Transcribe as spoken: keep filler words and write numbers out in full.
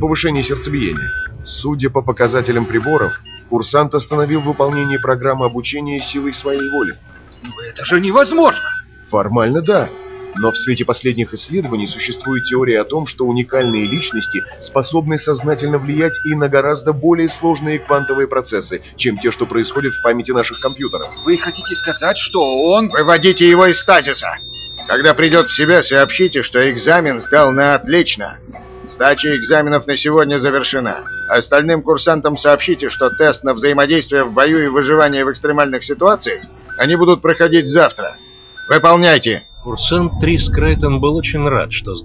Повышение сердцебиения. Судя по показателям приборов, курсант остановил выполнение программы обучения силой своей воли. Это же невозможно! Формально да, но в свете последних исследований существует теория о том, что уникальные личности способны сознательно влиять и на гораздо более сложные квантовые процессы, чем те, что происходят в памяти наших компьютеров. Вы хотите сказать, что он... Выводите его из стазиса! Когда придет в себя, сообщите, что экзамен сдал на отлично. Сдача экзаменов на сегодня завершена. Остальным курсантам сообщите, что тест на взаимодействие в бою и выживание в экстремальных ситуациях они будут проходить завтра. Выполняйте! Курсант три Крайтон был очень рад, что сдал.